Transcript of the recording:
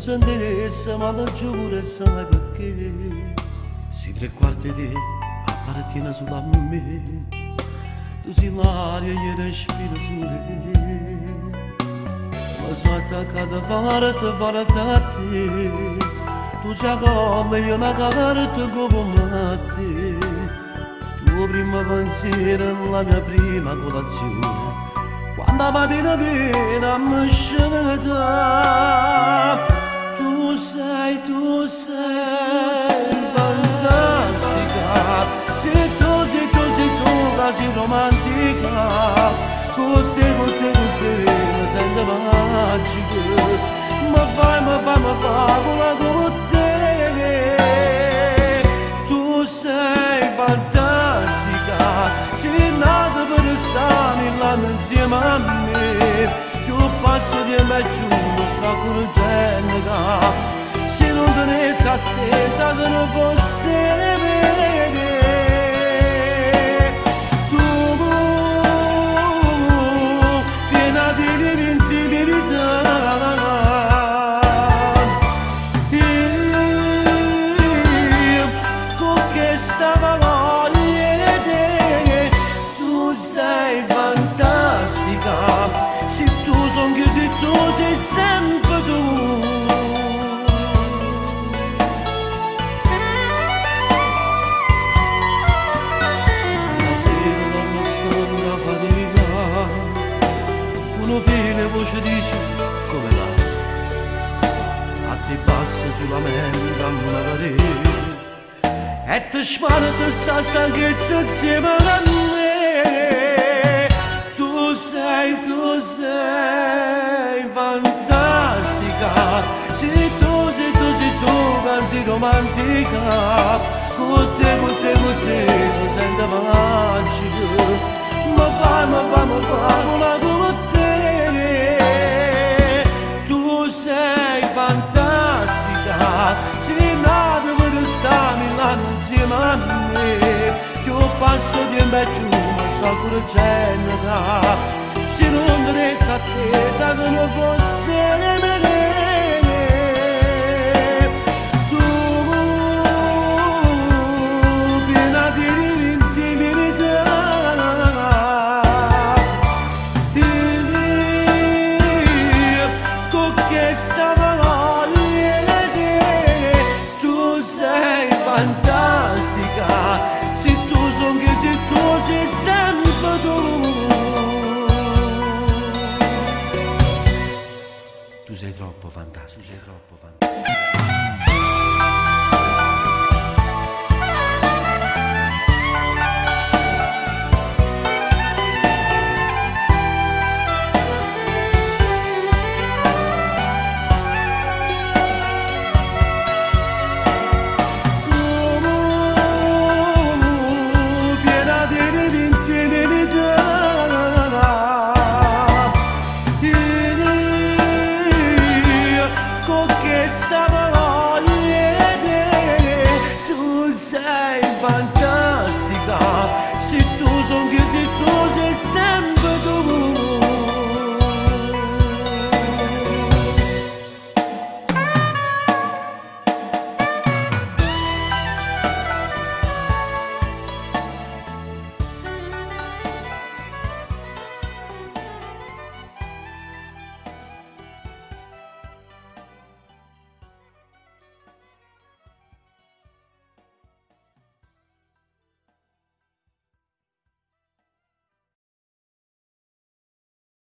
sendere se ma lo giuro sai perché si tre quarti di appartiene solo a me, tu sei l'aria e respiro sulle te, ma svatta cada varata tu sei come io la cavarta gobonati, tuo primo pensiero la mia prima colazione. Quando va bene bene mi scelta, tu sei fantastica, sei tu quasi romantica, con te mi sento magica, ma fai vola con te, tu sei fantastica, sei nata per stare là insieme a me, più passo di me giù sta curgenga, se non tenessi attesa che non fosse me, tu piena di intimità, io con questa voglia te, tu sei fantastica, se tu son che se tu sei sempre tu. Fine voce dice come là a ti passa sulla mente a una parete e ti sparta sta stanchezza insieme a me, tu sei fantastica, sei tu quasi romantica, con te mi sento magica, ma fai una come te. Sei nata per stare insieme a me, più passo di me tu mi sto curgenga, se non tenessi attesa che non fosse me, tu piena di intimità, io con questa tu sei troppo fantastica.